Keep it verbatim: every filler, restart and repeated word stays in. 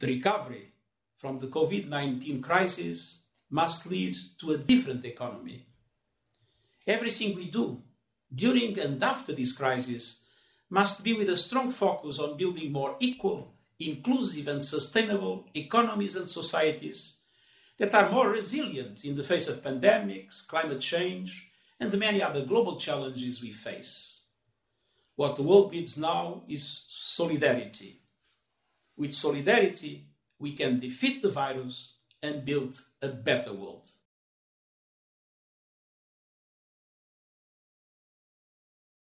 The recovery from the COVID nineteen crisis must lead to a different economy. Everything we do during and after this crisis must be with a strong focus on building more equal, inclusive and sustainable economies and societies that are more resilient in the face of pandemics, climate change and the many other global challenges we face. What the world needs now is solidarity. With solidarity, we can defeat the virus and build a better world.